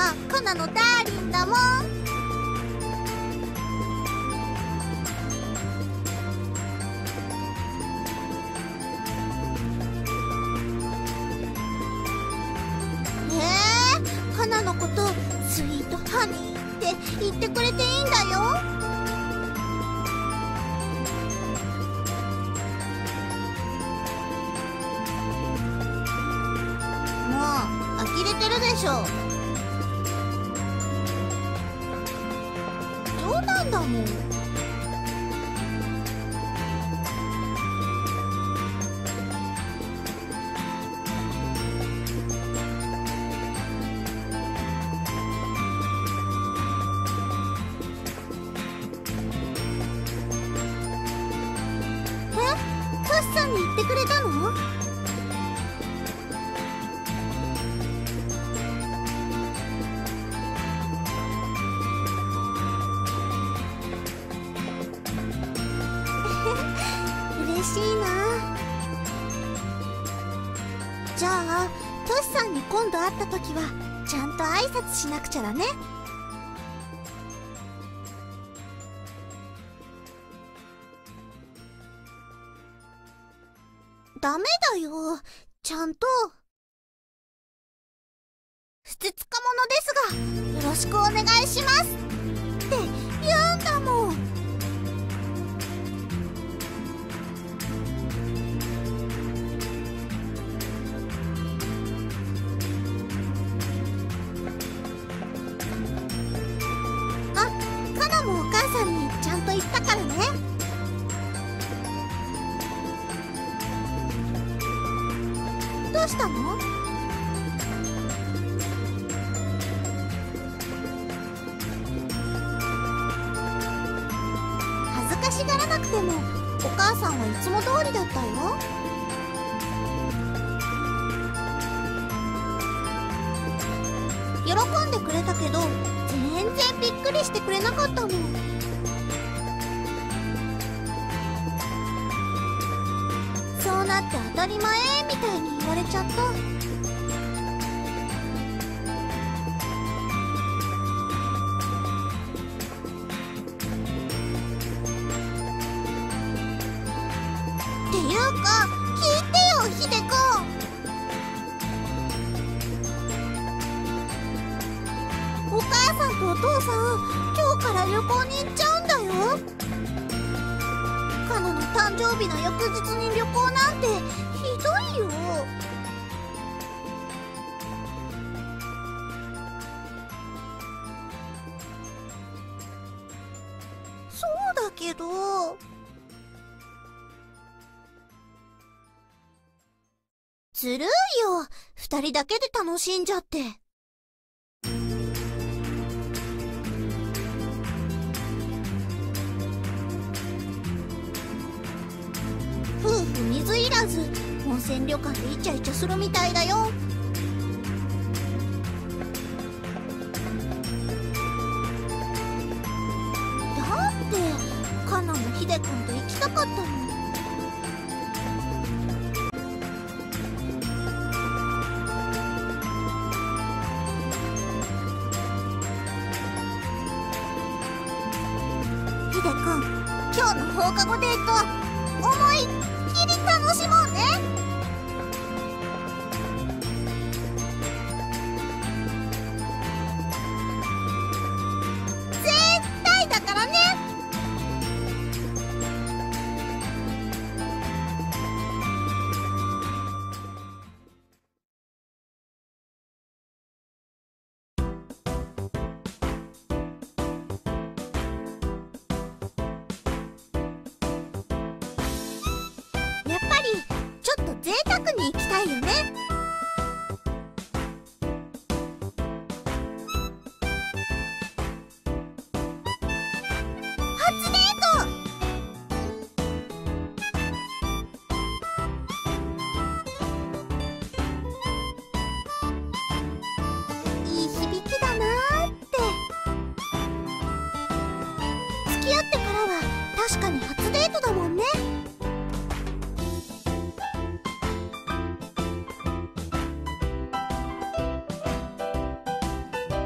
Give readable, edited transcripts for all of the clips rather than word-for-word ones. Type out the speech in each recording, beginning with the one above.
はカナのダーリンだもん。カナのことスイートハニーって言ってくれていいんだよ。呆れてるでしょ。冗談だもん。カッさんに言ってくれたの？嬉しいな。じゃあトシさんに今度会った時はちゃんと挨拶しなくちゃだね。ダメだよ、ちゃんと。ふつつか者ですがよろしくお願いしますって言うんだもん。お母さんにちゃんと言ったからね。どうしたの？恥ずかしがらなくてもお母さんはいつも通りだったよ。喜んでくれたけど全然びっくりしてくれなかったもん。そうなって当たり前みたいに言われちゃった。っていうか聞いてよ、ひでくん。お母さんとお父さん今日から旅行に行っちゃうんだよ。カナの誕生日の翌日に旅行なんてひどいよ。そうだけどずるいよ、2人だけで楽しんじゃって。夫婦水いらず温泉旅館でイチャイチャするみたいだよ。だってカナもヒデ君と行きたかったもん。ヒデ君今日の放課後デートは思いっきり楽しもうね。絶対だからね。贅沢に行きたいよね。初デート。いい響きだなーって。付き合ってからは確かに初デートだもんね。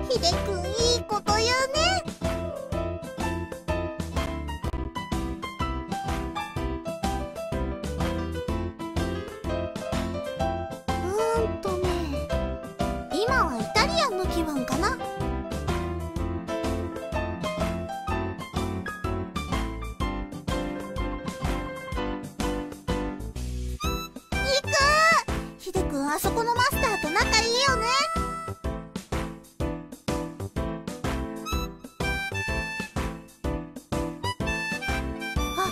ひひでくんいいこと言うね。今はイタリアンの気分かな。あそこのマスターと仲いいよね。あ、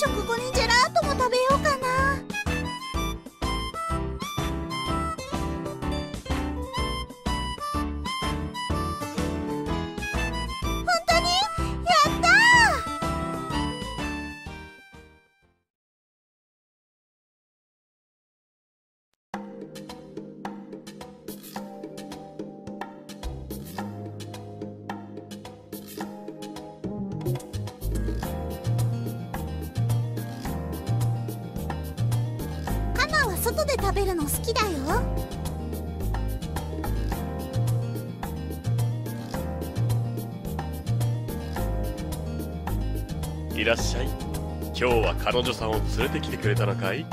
食後にジェラートも食べようかな。本当にやった外で食べるの好きだよ。いらっしゃい。今日は彼女さんを連れてきてくれたのかい？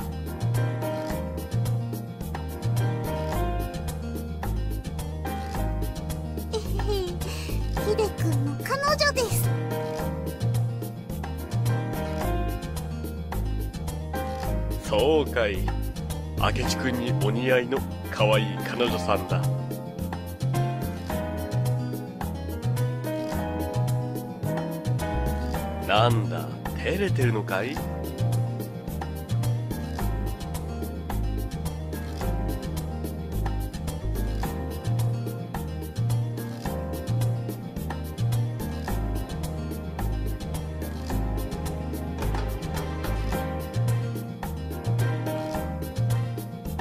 ひでくんの彼女です。そうかい。明智くんにお似合いの可愛い彼女さんだ。なんだ、照れてるのかい？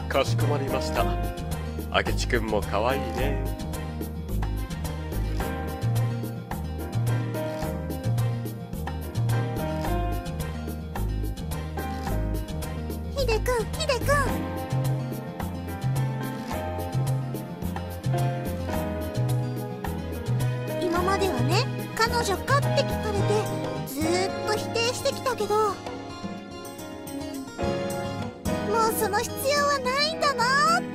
かしこまりました。明智くんもかわいいね。ひでくん、ひでくん。今まではね、彼女かって聞かれてずーっと否定してきたけど、その必要はないんだなーって。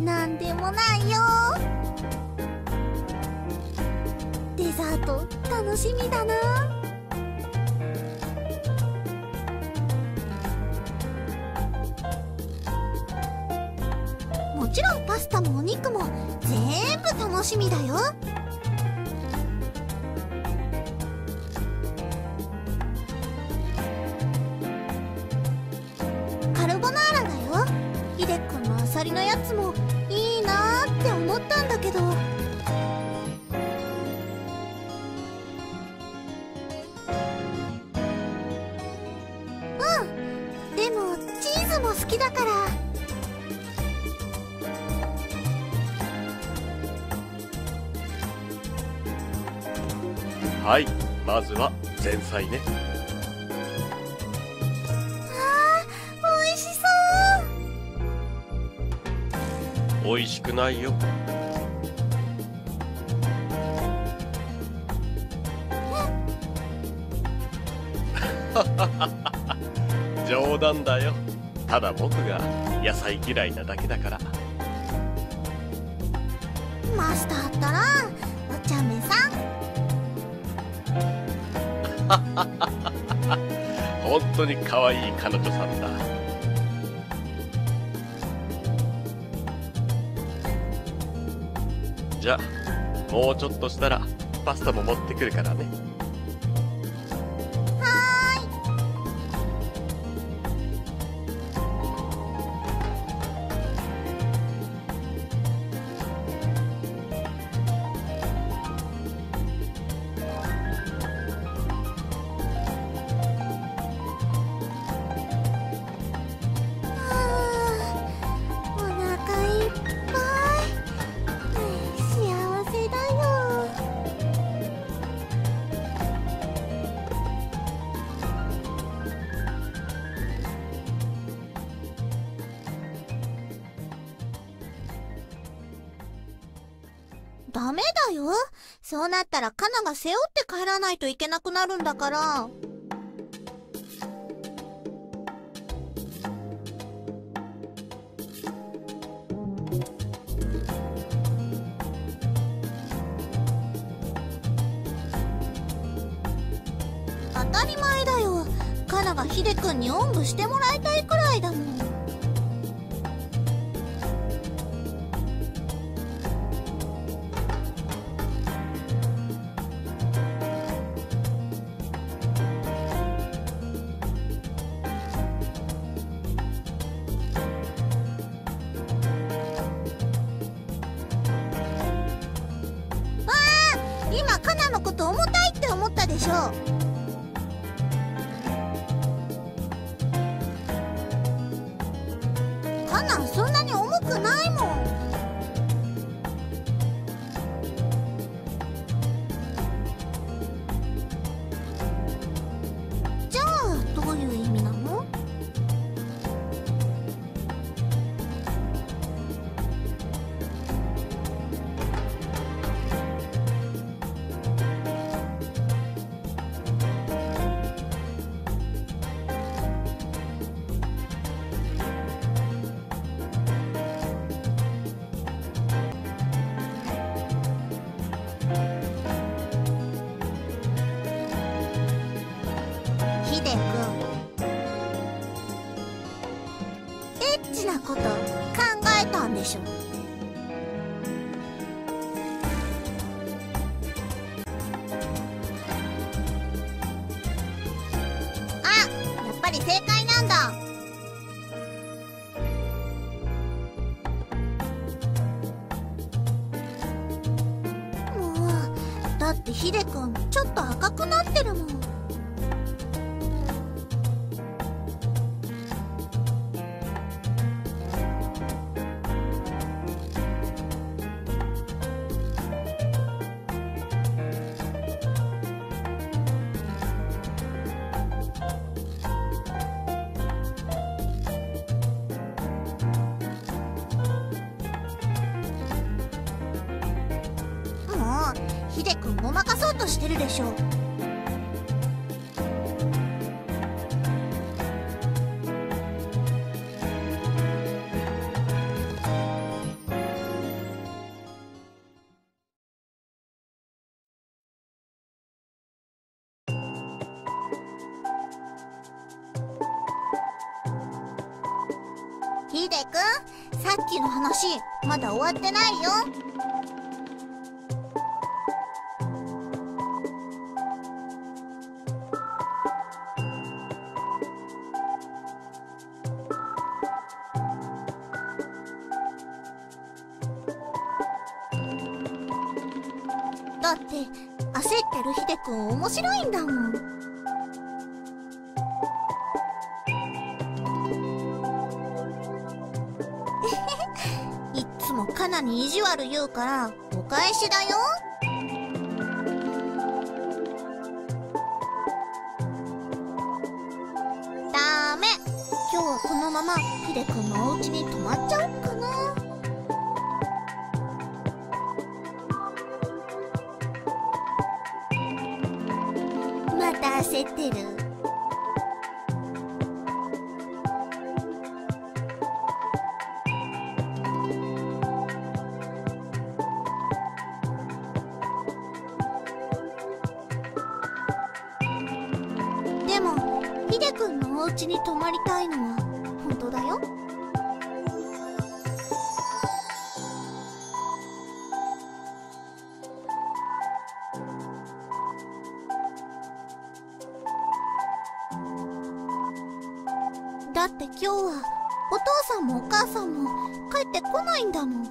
なんでもないよ。デザート楽しみだな。もちろんパスタもお肉も全部楽しみだよ。カルボナーラだよ。ひでくんのアサリのやつもいいなーって思ったんだけど、でもチーズも好きだから。はい、まずは前菜ね。おいしくないよ。冗談だよ。ただ僕が野菜嫌いなだけだから。マスターったらお茶目さん。本当に可愛い彼女さんだ。じゃあもうちょっとしたらパスタも持ってくるからね。はメだよ。そうなったらカナが背負って帰らないといけなくなるんだから。当たり前だよ。カナがヒデ君におんぶしてもらいたいくらいだもん。今カナのこと重たいって思ったでしょ。カナそんなに重くないもん。じゃあどういう意味なの？エッチなこと考えたんでしょ。あ、やっぱり正解なんだ。もう、だってヒデ君ちょっと赤くなってるもん。ヒデ君ごまかそうとしてるでしょ。ヒデ君、さっきの話まだ終わってないよ。だって焦ってるヒデ君面白いんだもん。いっつもカナに意地悪言うからお返しだよ。ダメ。今日はこのままヒデ君のお家に泊まっちゃおうかな。また焦ってる。でもヒデ君のお家に泊まりたいのは本当だよ。だって今日はお父さんもお母さんも帰ってこないんだもん。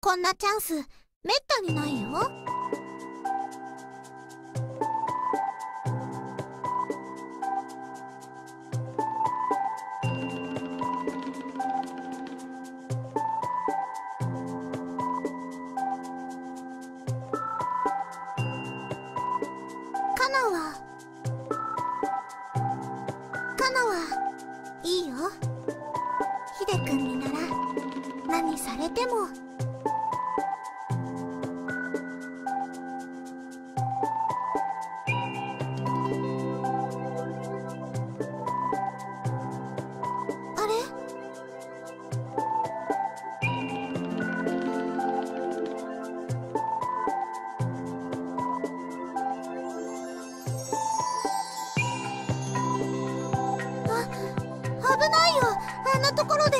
こんなチャンスめったにないよ。カナはいいよ。れても。あれ？あ、危ないよ、あんなところで。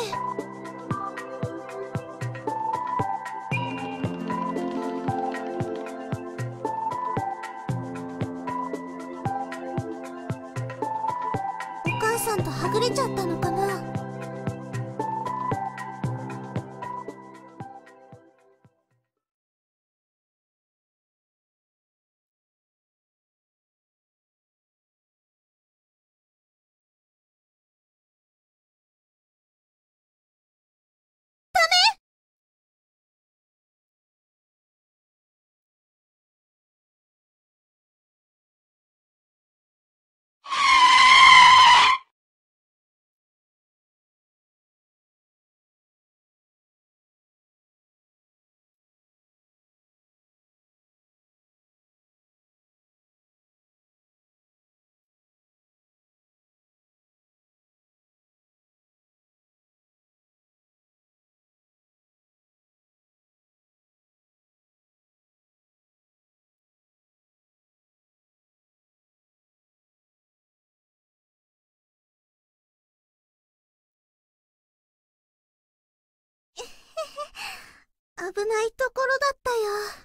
お母さんとはぐれちゃったのかな。危ないところだったよ。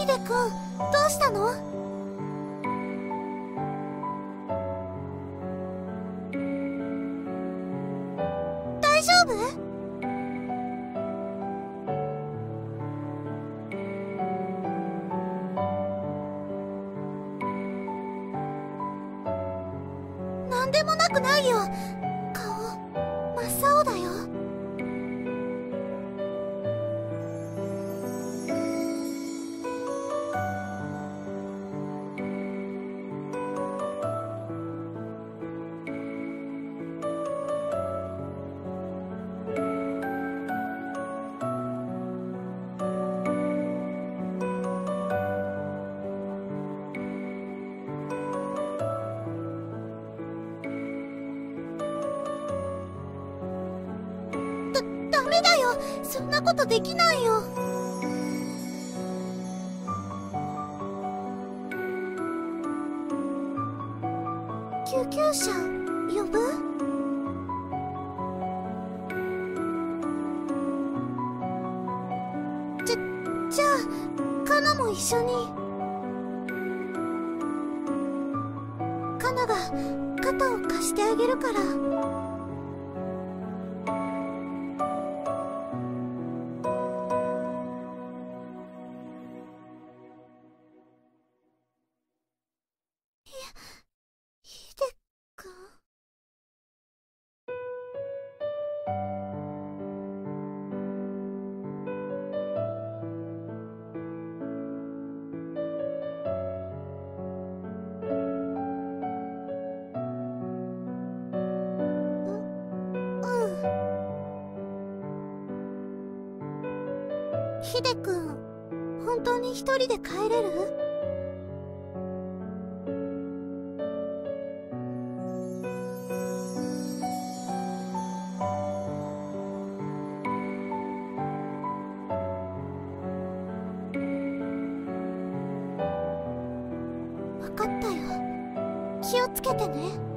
ヒデ君、どうしたの？大丈夫？なんでもなくないよ。顔、真っ青だよ。そんなことできないよ。救急車呼ぶ？じゃあカナも一緒に。カナが肩を貸してあげるから。ヒデくん、本当に一人で帰れる？分かったよ。気をつけてね。